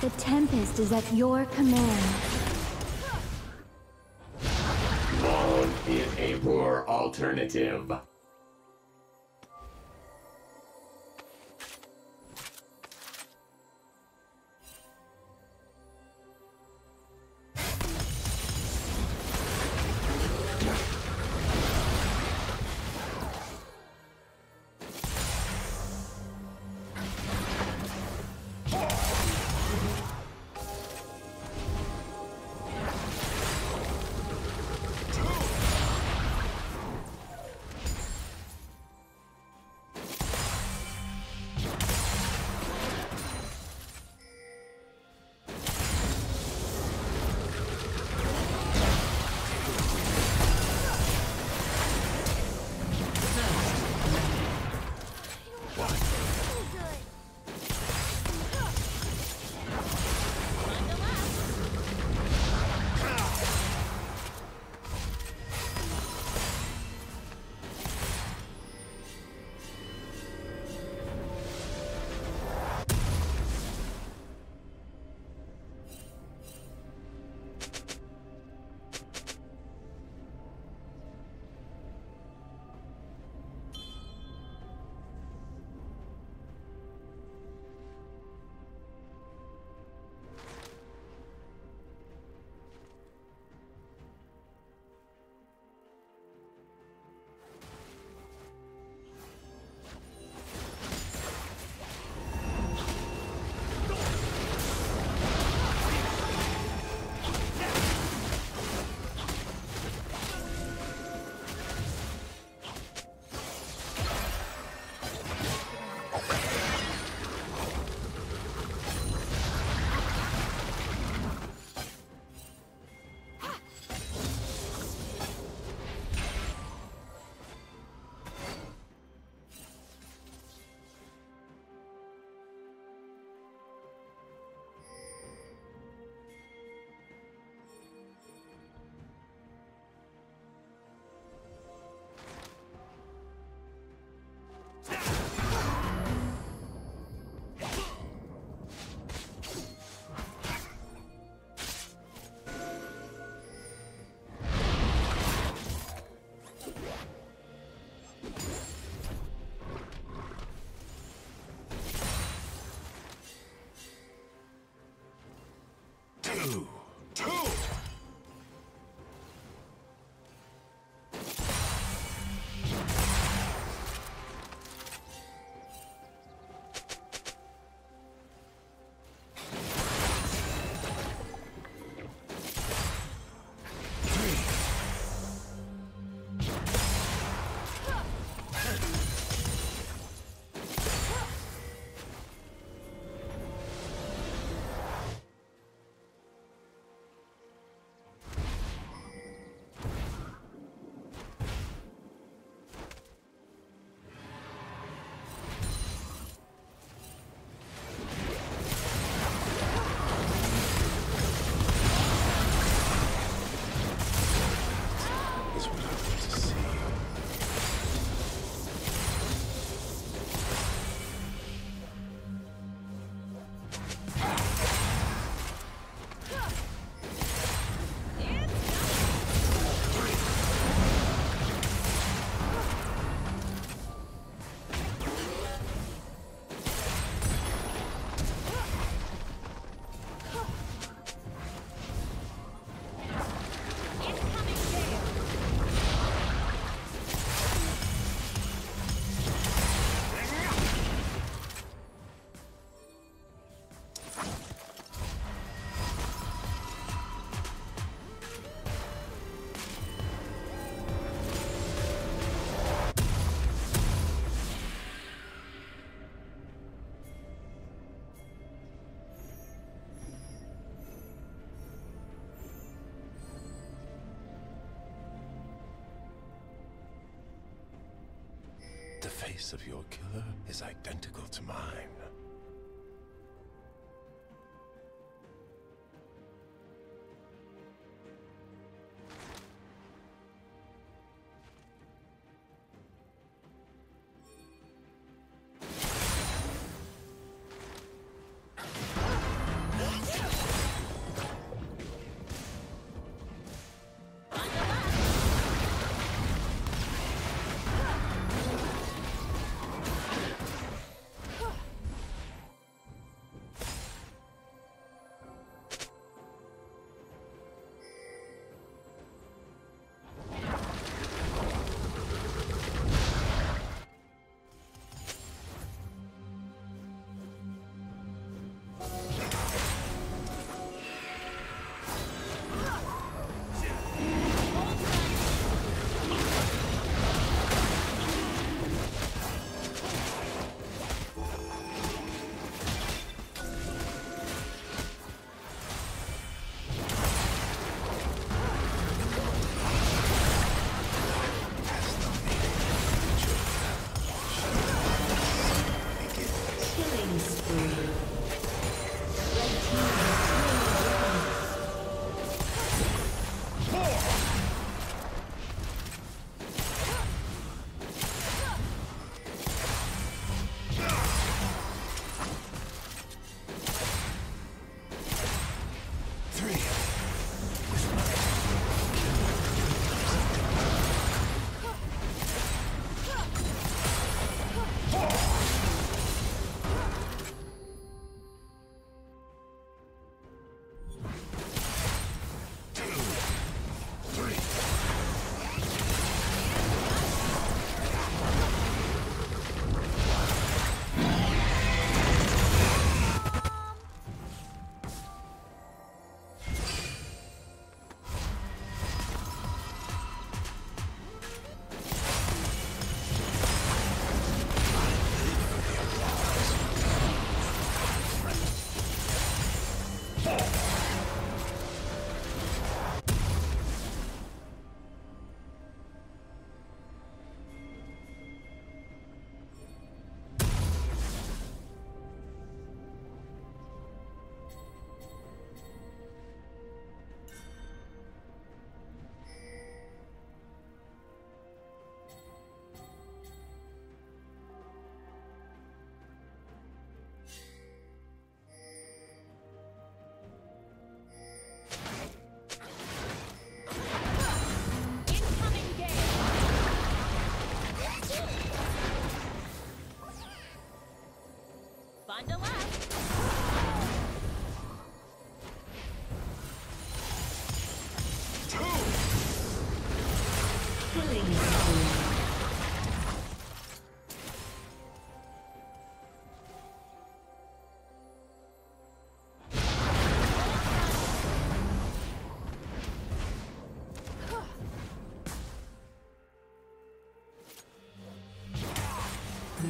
The Tempest is at your command. Moan is a poor alternative. The face of your killer is identical to mine.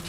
Blue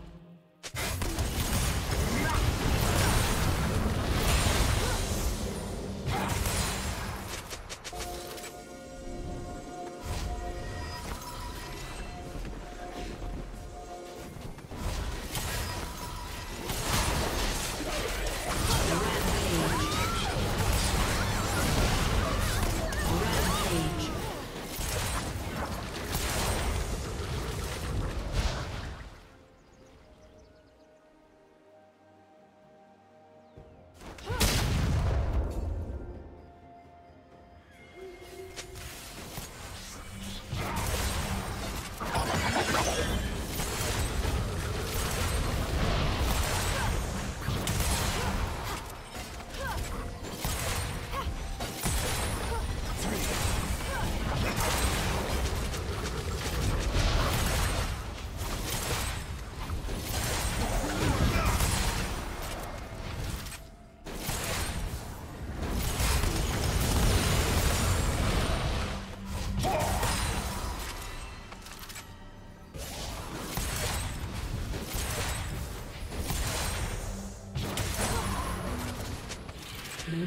Blue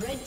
Red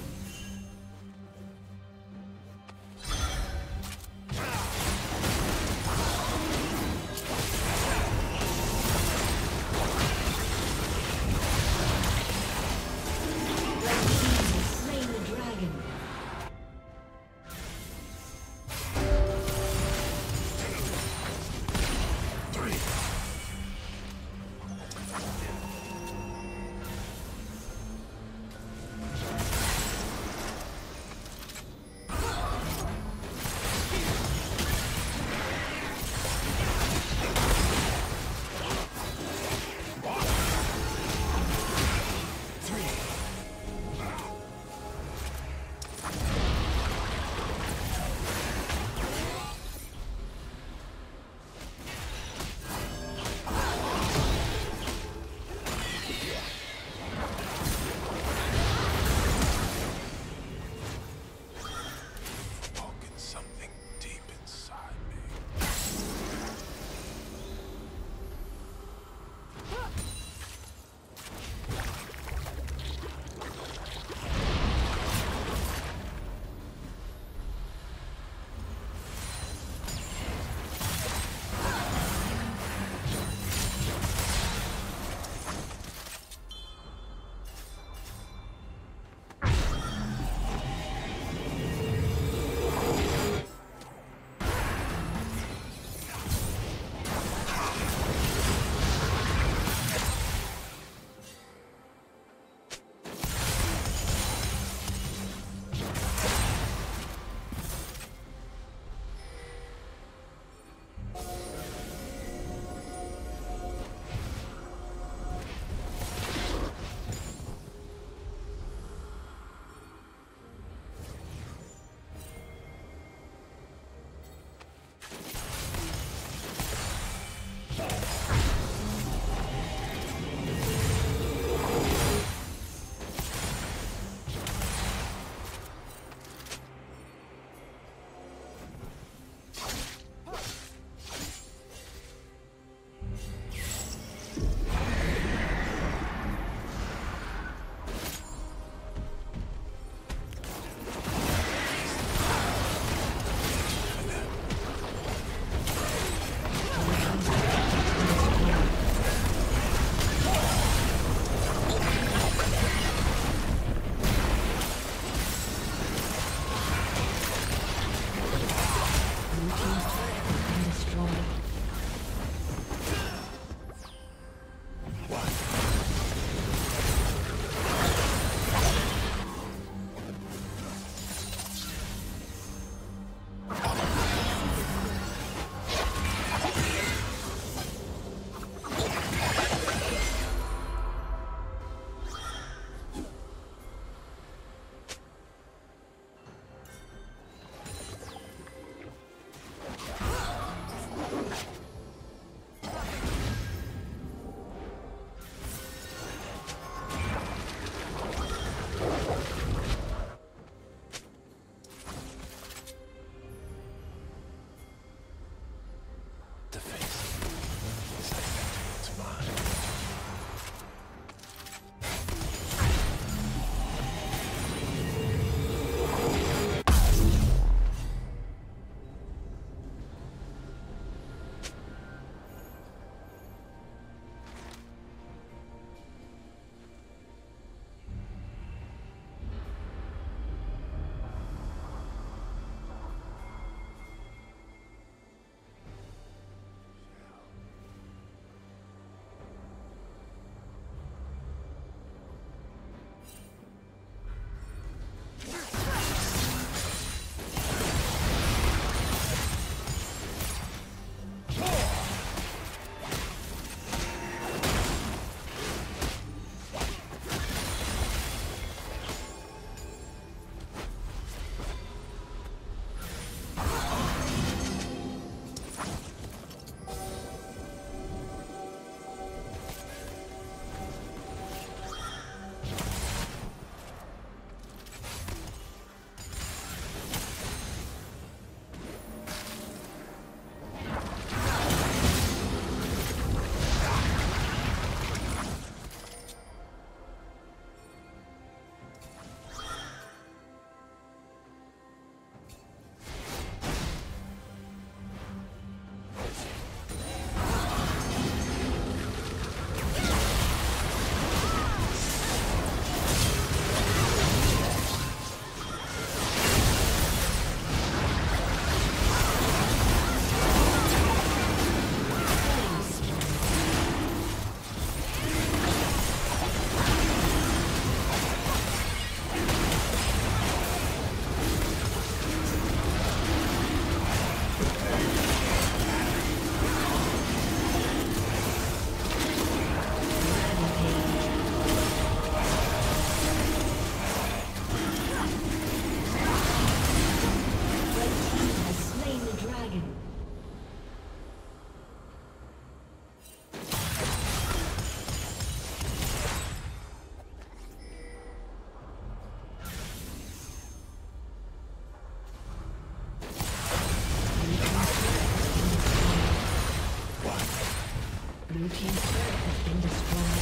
Blue team's turret has been destroyed.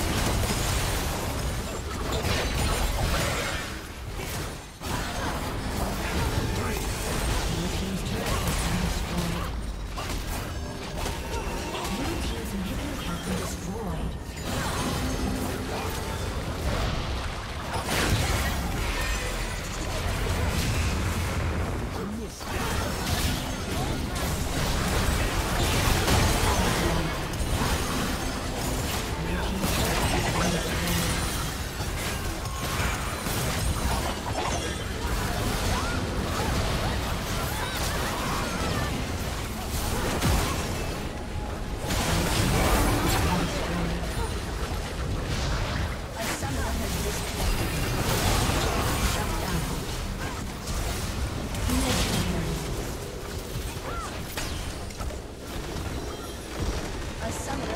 Your team's turret has been destroyed. summon